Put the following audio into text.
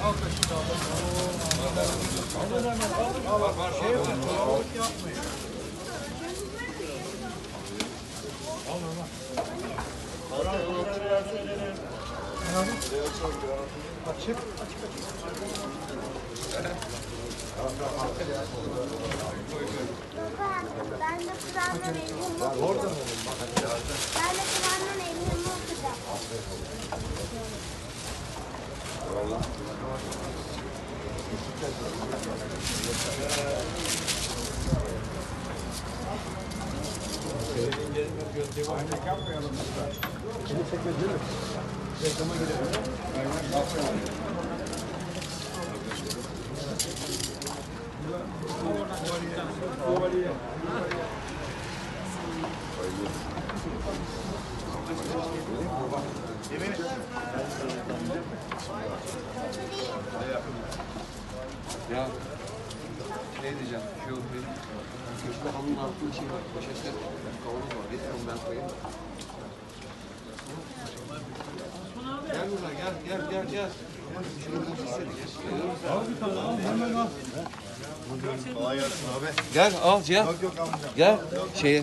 Ben de Kur'an'dan elimi okuyacağım. Ya ne diyeceğim? Şu köşkü halının altında şey var. Poşetler kavanoz var. Getirin ben koyayım da. Gel buradan gel. Şuradan hissedi. Al bir tane al. Hemen al. Kolay gelsin abi. Gel al Cihan. Gel şeye.